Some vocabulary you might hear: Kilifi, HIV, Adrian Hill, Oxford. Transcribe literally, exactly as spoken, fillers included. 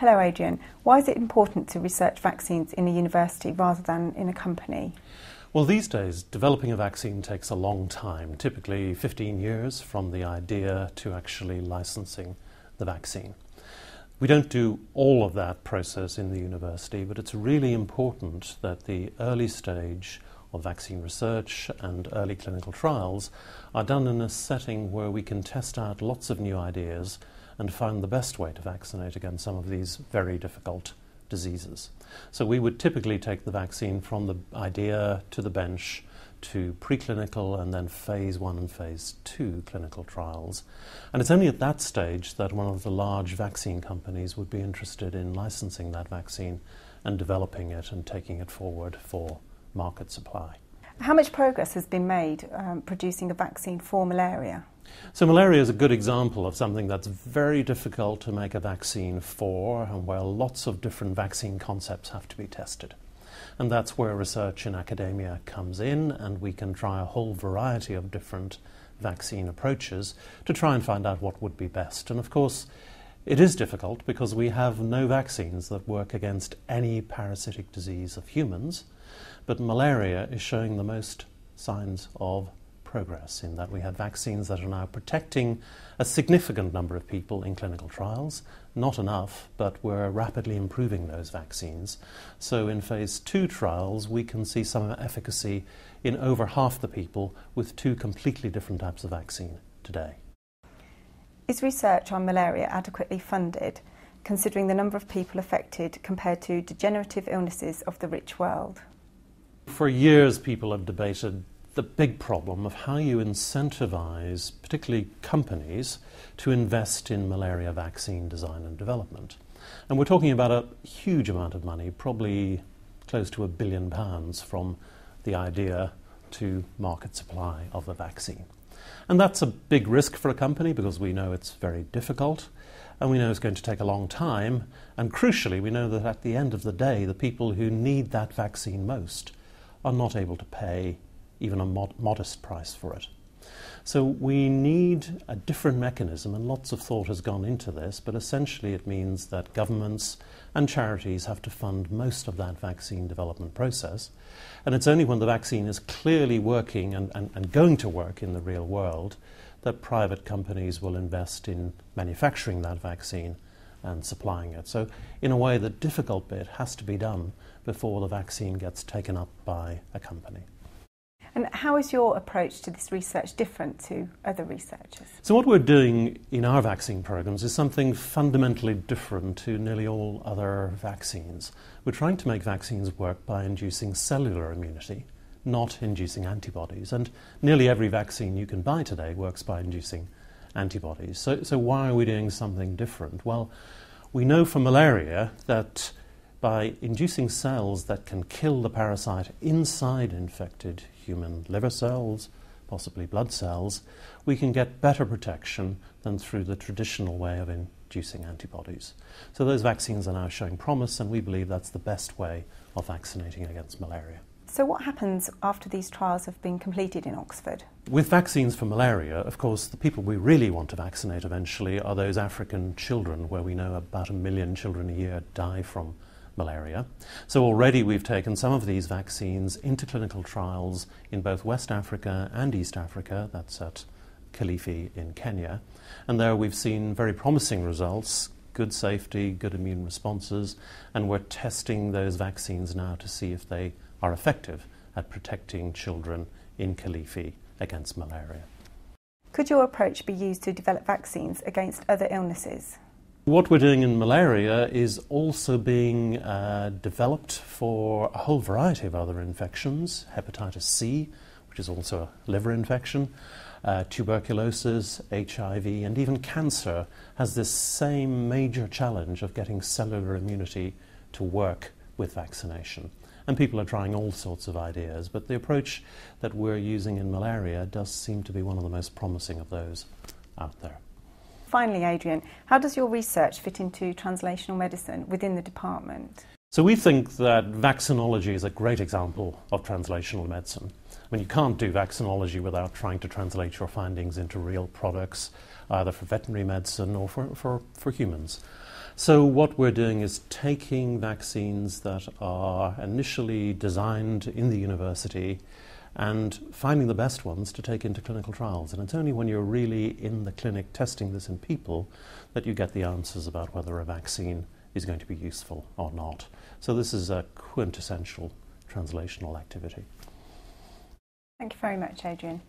Hello Adrian, why is it important to research vaccines in a university rather than in a company? Well, these days developing a vaccine takes a long time, typically fifteen years from the idea to actually licensing the vaccine. We don't do all of that process in the university, but it's really important that the early stage of vaccine research and early clinical trials are done in a setting where we can test out lots of new ideas and find the best way to vaccinate against some of these very difficult diseases. So we would typically take the vaccine from the idea to the bench to preclinical and then phase one and phase two clinical trials. And it's only at that stage that one of the large vaccine companies would be interested in licensing that vaccine and developing it and taking it forward for market supply. How much progress has been made um, producing a vaccine for malaria? So malaria is a good example of something that's very difficult to make a vaccine for and where lots of different vaccine concepts have to be tested. And that's where research in academia comes in, and we can try a whole variety of different vaccine approaches to try and find out what would be best. And of course, it is difficult because we have no vaccines that work against any parasitic disease of humans, but malaria is showing the most signs of progress in that we have vaccines that are now protecting a significant number of people in clinical trials. Not enough, but we're rapidly improving those vaccines. So in phase two trials, we can see some efficacy in over half the people with two completely different types of vaccine today. Is research on malaria adequately funded, considering the number of people affected compared to degenerative illnesses of the rich world? For years, people have debated the big problem of how you incentivize, particularly companies, to invest in malaria vaccine design and development. And we're talking about a huge amount of money, probably close to a billion pounds from the idea to market supply of the vaccine. And that's a big risk for a company because we know it's very difficult and we know it's going to take a long time. And crucially, we know that at the end of the day, the people who need that vaccine most are not able to pay even a mod modest price for it. So we need a different mechanism, and lots of thought has gone into this, but essentially it means that governments and charities have to fund most of that vaccine development process. And it's only when the vaccine is clearly working and, and, and going to work in the real world that private companies will invest in manufacturing that vaccine and supplying it. So in a way, the difficult bit has to be done before the vaccine gets taken up by a company. And how is your approach to this research different to other researchers? So what we're doing in our vaccine programs is something fundamentally different to nearly all other vaccines. We're trying to make vaccines work by inducing cellular immunity, not inducing antibodies. And nearly every vaccine you can buy today works by inducing antibodies. So, so why are we doing something different? Well, we know for malaria that by inducing cells that can kill the parasite inside infected human liver cells, possibly blood cells, we can get better protection than through the traditional way of inducing antibodies. So those vaccines are now showing promise, and we believe that's the best way of vaccinating against malaria. So what happens after these trials have been completed in Oxford? With vaccines for malaria, of course, the people we really want to vaccinate eventually are those African children, where we know about a million children a year die from malaria. So already we've taken some of these vaccines into clinical trials in both West Africa and East Africa, that's at Kilifi in Kenya, and there we've seen very promising results, good safety, good immune responses, and we're testing those vaccines now to see if they are effective at protecting children in Kilifi against malaria. Could your approach be used to develop vaccines against other illnesses? What we're doing in malaria is also being uh, developed for a whole variety of other infections, hepatitis C, which is also a liver infection, uh, tuberculosis, H I V, and even cancer has this same major challenge of getting cellular immunity to work with vaccination. And people are trying all sorts of ideas, but the approach that we're using in malaria does seem to be one of the most promising of those out there. Finally, Adrian, how does your research fit into translational medicine within the department? So we think that vaccinology is a great example of translational medicine. I mean, you can't do vaccinology without trying to translate your findings into real products, either for veterinary medicine or for, for, for humans. So what we're doing is taking vaccines that are initially designed in the university and finding the best ones to take into clinical trials. And it's only when you're really in the clinic testing this in people that you get the answers about whether a vaccine is going to be useful or not. So this is a quintessential translational activity. Thank you very much, Adrian.